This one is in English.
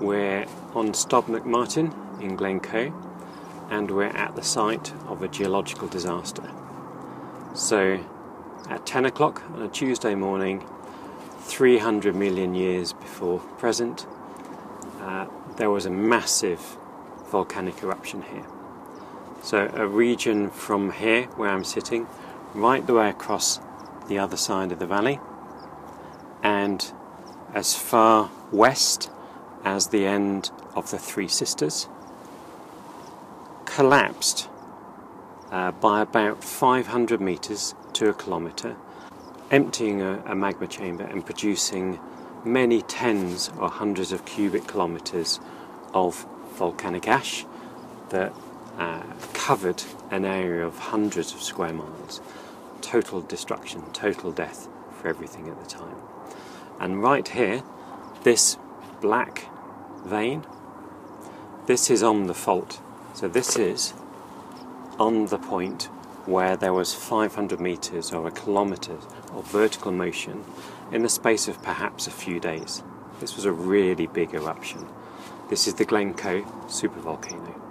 We're on Stob McMartin in Glencoe, and we're at the site of a geological disaster. So at 10 o'clock on a Tuesday morning, 300 million years before present, there was a massive volcanic eruption here. So a region from here, where I'm sitting, right the way across the other side of the valley, and as far west as the end of the Three Sisters, collapsed by about 500 metres to a kilometre, emptying a magma chamber and producing many tens or hundreds of cubic kilometres of volcanic ash that covered an area of hundreds of square miles. Total destruction, total death for everything at the time. And right here, this black vein, this is on the fault. So this is on the point where there was 500 metres or a kilometre of vertical motion in the space of perhaps a few days. This was a really big eruption. This is the Glencoe supervolcano.